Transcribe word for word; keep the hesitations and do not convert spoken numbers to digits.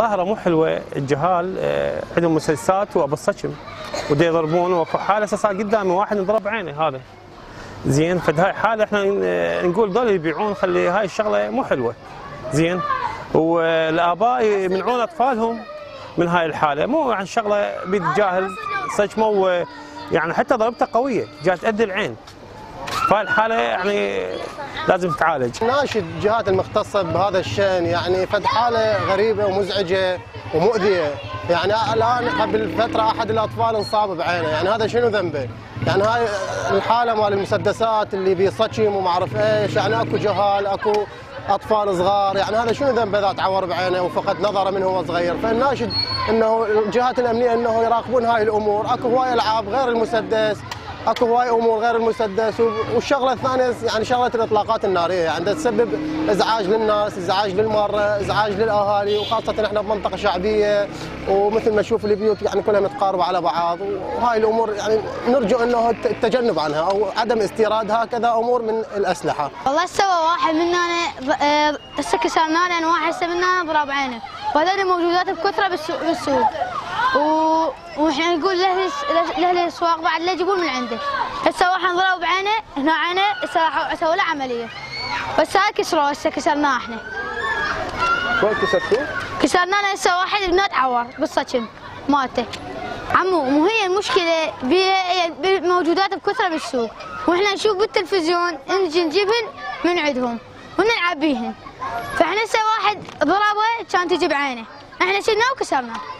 ظاهره مو حلوه، الجهال عندهم مسدسات وبالصشم ودي يضربون. واكو حاله اساسا قدامي واحد انضرب عينه هذا زين، فد هاي حاله احنا نقول دول يبيعون، خلي هاي الشغله مو حلوه زين. والاباء يمنعون اطفالهم من هاي الحاله، مو عن شغله بيد جاهل صشمه، يعني حتى ضربته قويه جات تؤدي العين. فالحاله يعني لازم تتعالج. ناشد الجهات المختصه بهذا الشان، يعني فد حاله غريبه ومزعجه ومؤذيه. يعني الان قبل فتره احد الاطفال انصاب بعينه، يعني هذا شنو ذنبه؟ يعني هاي الحاله مال المسدسات اللي بيصشم وما اعرف ايش، يعني اكو جهال اكو اطفال صغار، يعني هذا شنو ذنبه اذا تعور بعينه وفقد نظره من هو صغير؟ فالناشد انه الجهات الامنيه انه يراقبون هاي الامور، اكو هواي العاب غير المسدس، اكو هواي امور غير المسدس. والشغله الثانيه يعني شغله الاطلاقات الناريه، يعني تسبب ازعاج للناس، ازعاج للماره، ازعاج للاهالي، وخاصه احنا بمنطقه شعبيه ومثل ما نشوف البيوت يعني كلها متقاربه على بعض، وهاي الامور يعني نرجو انه التجنب عنها او عدم استيراد هكذا امور من الاسلحه. والله سوى واحد مننا هسه كسرنا واحد هسه مننا ضرب عينه، وهذول موجودات بكثره بالسوق. واحنا نقول لاهل الاسواق بعد لا يجيبون من عنده. هسه واحد انضرب بعينه هنا عينه، هسه سووا له عمليه. هسه كسروه، هسه كسرناه احنا. وين كسرتوه؟ كسرنا له هسه واحد ابنه تعور بالصشم مالته. عمو مو هي المشكله موجودات بكثره بالسوق، واحنا نشوف بالتلفزيون نجي نجيبهن من عندهم ونلعب بيهن. فاحنا هسه واحد ضربه كان تجي بعينه، احنا شلناه وكسرناه.